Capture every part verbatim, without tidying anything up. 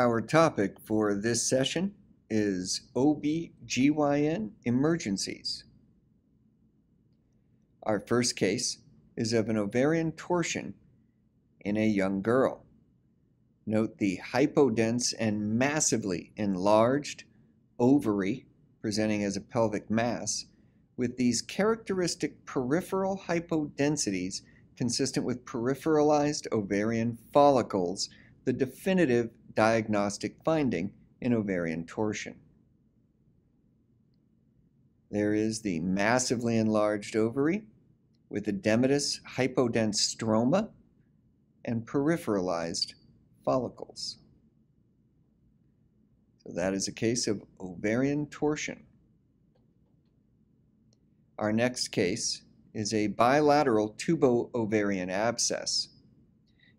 Our topic for this session is O B G Y N emergencies. Our first case is of an ovarian torsion in a young girl. Note the hypodense and massively enlarged ovary presenting as a pelvic mass with these characteristic peripheral hypodensities consistent with peripheralized ovarian follicles, the definitive diagnostic finding in ovarian torsion. There is the massively enlarged ovary with edematous hypodense stroma and peripheralized follicles. So that is a case of ovarian torsion. Our next case is a bilateral tubo-ovarian abscess.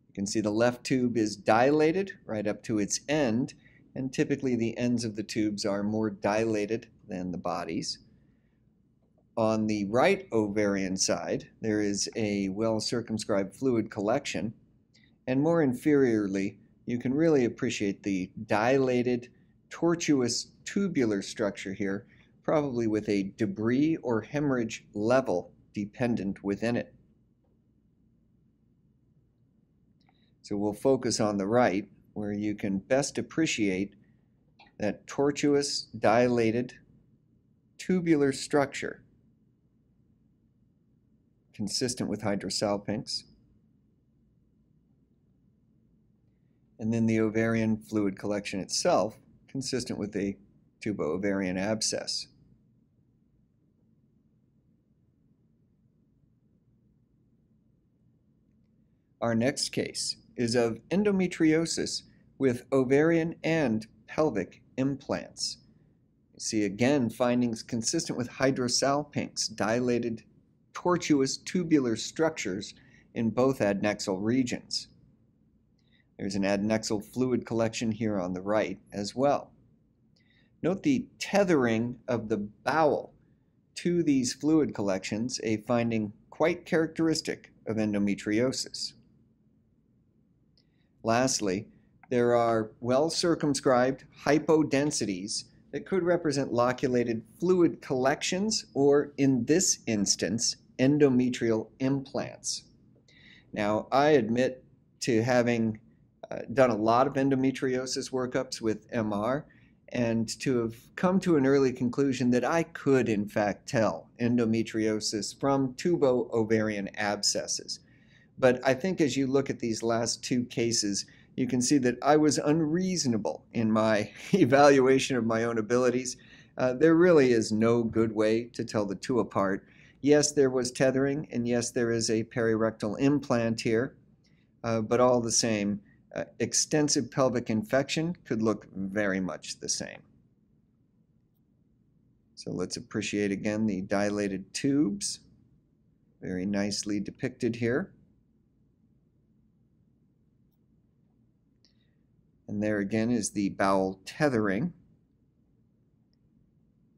You can see the left tube is dilated right up to its end, and typically the ends of the tubes are more dilated than the bodies. On the right ovarian side, there is a well-circumscribed fluid collection, and more inferiorly, you can really appreciate the dilated, tortuous tubular structure here, probably with a debris or hemorrhage level dependent within it. So we'll focus on the right, where you can best appreciate that tortuous, dilated, tubular structure consistent with hydrosalpinx. And then the ovarian fluid collection itself consistent with a tubo-ovarian abscess. Our next case is of endometriosis with ovarian and pelvic implants. You see again findings consistent with hydrosalpinx, dilated tortuous tubular structures in both adnexal regions. There's an adnexal fluid collection here on the right as well. Note the tethering of the bowel to these fluid collections, a finding quite characteristic of endometriosis. Lastly, there are well-circumscribed hypodensities that could represent loculated fluid collections or, in this instance, endometrial implants. Now, I admit to having uh, done a lot of endometriosis workups with M R and to have come to an early conclusion that I could, in fact, tell endometriosis from tubo-ovarian abscesses. But I think as you look at these last two cases, you can see that I was unreasonable in my evaluation of my own abilities. Uh, there really is no good way to tell the two apart. Yes, there was tethering, and yes, there is a perirectal implant here, uh, but all the same, uh, extensive pelvic infection could look very much the same. So let's appreciate again the dilated tubes, very nicely depicted here. And there again is the bowel tethering.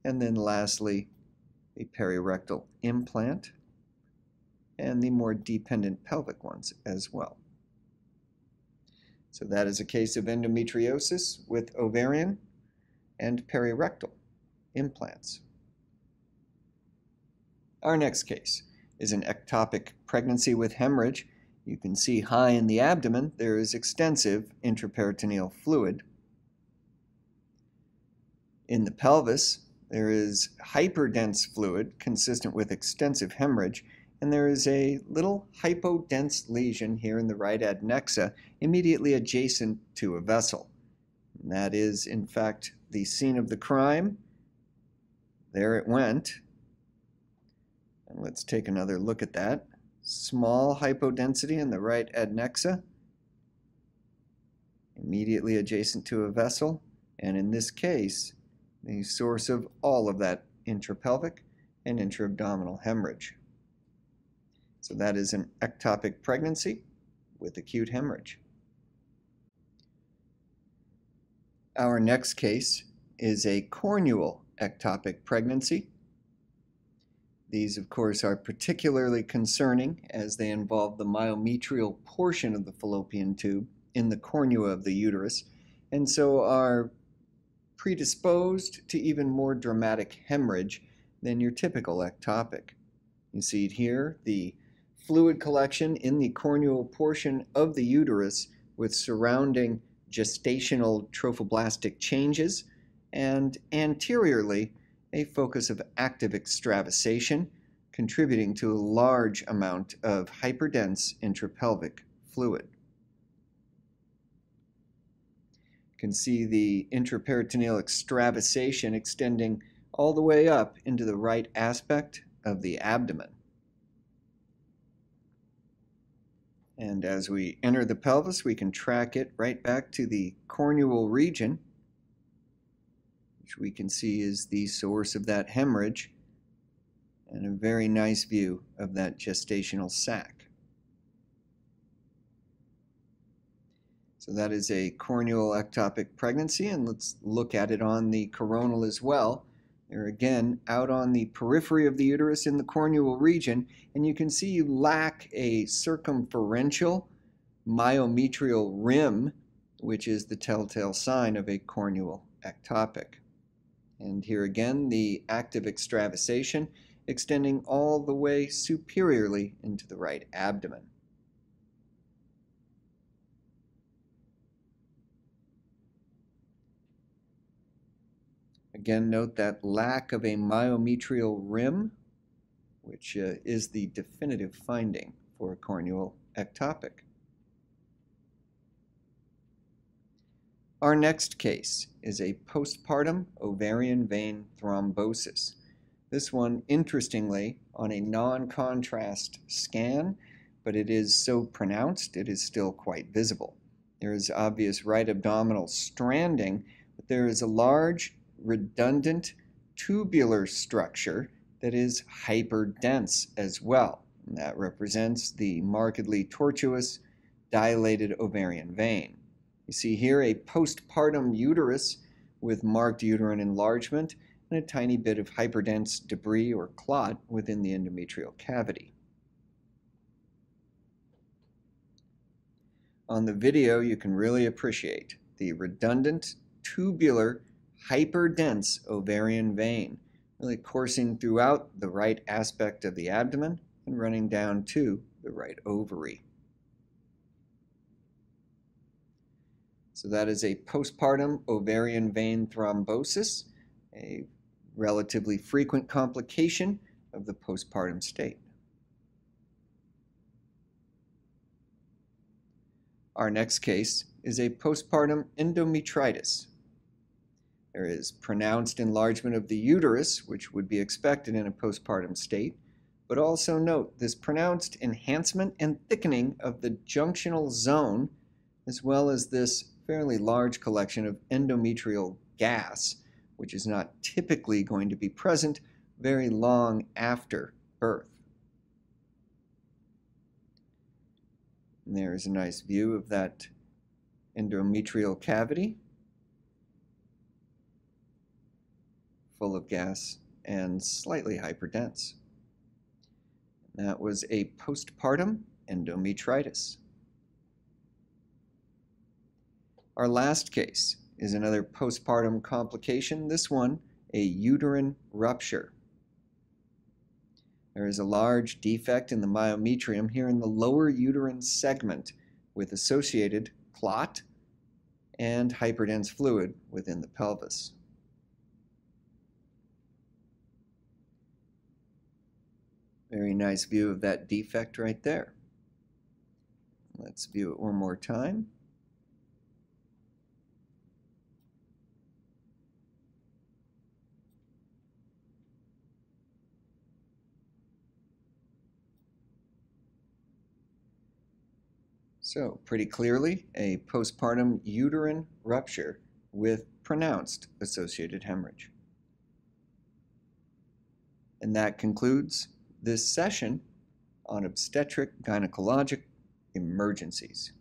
And then lastly, the perirectal implant and the more dependent pelvic ones as well. So that is a case of endometriosis with ovarian and perirectal implants. Our next case is an ectopic pregnancy with hemorrhage. You can see high in the abdomen, there is extensive intraperitoneal fluid. In the pelvis, there is hyperdense fluid consistent with extensive hemorrhage, and there is a little hypodense lesion here in the right adnexa immediately adjacent to a vessel. And that is, in fact, the scene of the crime. There it went. And let's take another look at that. Small hypodensity in the right adnexa, immediately adjacent to a vessel, and in this case, the source of all of that intrapelvic and intra-abdominal hemorrhage. So that is an ectopic pregnancy with acute hemorrhage. Our next case is a cornual ectopic pregnancy. These, of course, are particularly concerning as they involve the myometrial portion of the fallopian tube in the cornua of the uterus, and so are predisposed to even more dramatic hemorrhage than your typical ectopic. You see it here, the fluid collection in the corneal portion of the uterus with surrounding gestational trophoblastic changes, and anteriorly a focus of active extravasation, contributing to a large amount of hyperdense intrapelvic fluid. You can see the intraperitoneal extravasation extending all the way up into the right aspect of the abdomen. And as we enter the pelvis, we can track it right back to the cornual region, which we can see is the source of that hemorrhage, and a very nice view of that gestational sac. So that is a cornual ectopic pregnancy, and let's look at it on the coronal as well. They're again out on the periphery of the uterus in the cornual region, and you can see you lack a circumferential myometrial rim, which is the telltale sign of a cornual ectopic. And here again, the active extravasation extending all the way superiorly into the right abdomen. Again, note that lack of a myometrial rim, which uh, is the definitive finding for a cornual ectopic. Our next case is a postpartum ovarian vein thrombosis. This one, interestingly, on a non-contrast scan, but it is so pronounced it is still quite visible. There is obvious right abdominal stranding, but there is a large redundant tubular structure that is hyperdense as well. And that represents the markedly tortuous dilated ovarian vein. You see here a postpartum uterus with marked uterine enlargement and a tiny bit of hyperdense debris or clot within the endometrial cavity. On the video, you can really appreciate the redundant tubular hyperdense ovarian vein, really coursing throughout the right aspect of the abdomen and running down to the right ovary. So that is a postpartum ovarian vein thrombosis, a relatively frequent complication of the postpartum state. Our next case is a postpartum endometritis. There is pronounced enlargement of the uterus, which would be expected in a postpartum state, but also note this pronounced enhancement and thickening of the junctional zone, as well as this fairly large collection of endometrial gas, which is not typically going to be present very long after birth. And there is a nice view of that endometrial cavity, full of gas and slightly hyperdense. That was a postpartum endometritis. Our last case is another postpartum complication, this one a uterine rupture. There is a large defect in the myometrium here in the lower uterine segment with associated clot and hyperdense fluid within the pelvis. Very nice view of that defect right there. Let's view it one more time. So, pretty clearly, a postpartum uterine rupture with pronounced associated hemorrhage. And that concludes this session on obstetric-gynecologic emergencies.